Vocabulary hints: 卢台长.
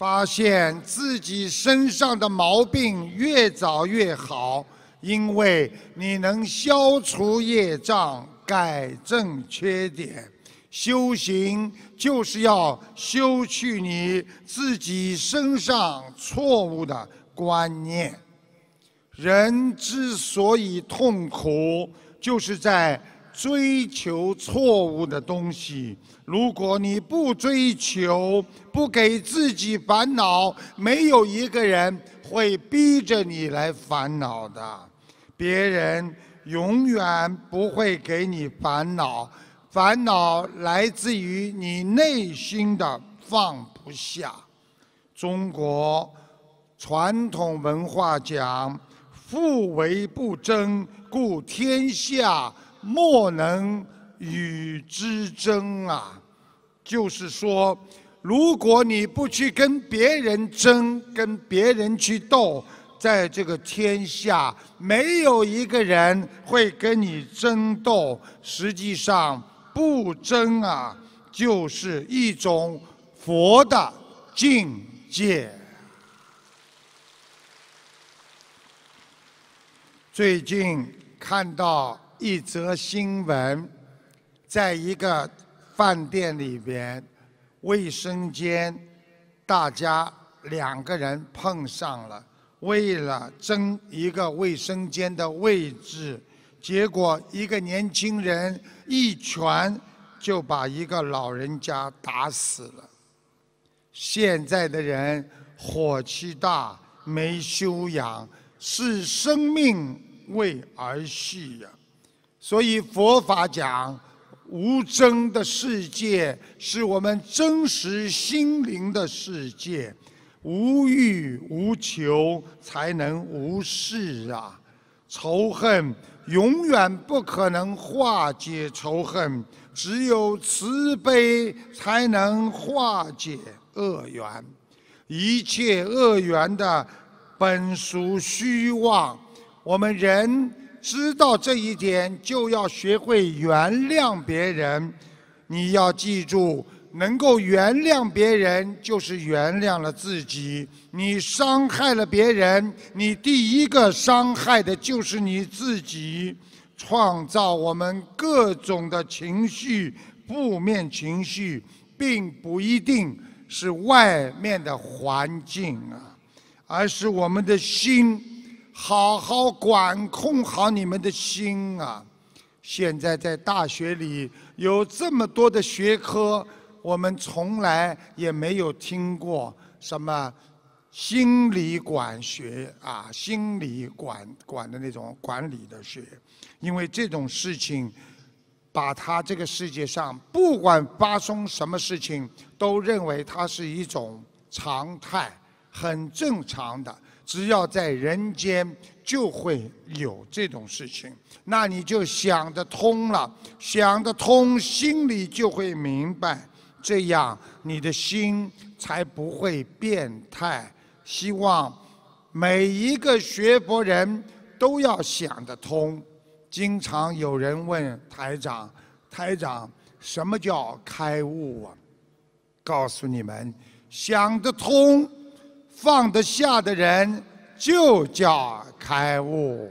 发现自己身上的毛病越早越好，因为你能消除业障，改正缺点。修行就是要修去你自己身上错误的观念。人之所以痛苦，就是在 追求错误的东西，如果你不追求，不给自己烦恼，没有一个人会逼着你来烦恼的。别人永远不会给你烦恼，烦恼来自于你内心的放不下。中国传统文化讲：“夫为不争，故天下 莫能与之争啊！”就是说，如果你不去跟别人争，跟别人去斗，在这个天下没有一个人会跟你争斗。实际上，不争啊，就是一种佛的境界。最近看到 一则新闻，在一个饭店里边，卫生间，大家两个人碰上了，为了争一个卫生间的位置，结果一个年轻人一拳就把一个老人家打死了。现在的人火气大，没修养，视生命为儿戏呀。 所以佛法讲，无争的世界是我们真实心灵的世界，无欲无求才能无事啊！仇恨永远不可能化解仇恨，只有慈悲才能化解恶缘。一切恶缘的本属虚妄，我们人 知道这一点，就要学会原谅别人。你要记住，能够原谅别人，就是原谅了自己。你伤害了别人，你第一个伤害的就是你自己。创造我们各种的情绪，负面情绪，并不一定是外面的环境啊，而是我们的心。 好好管控好你们的心啊！现在在大学里有这么多的学科，我们从来也没有听过什么心理管学啊，心理管的那种管理的学，因为这种事情，把它这个世界上不管发生什么事情，都认为它是一种常态，很正常的。 只要在人间，就会有这种事情，那你就想得通了，想得通，心里就会明白，这样你的心才不会变态。希望每一个学佛人都要想得通。经常有人问台长：“台长，什么叫开悟啊？”告诉你们，想得通、 放得下的人就叫开悟。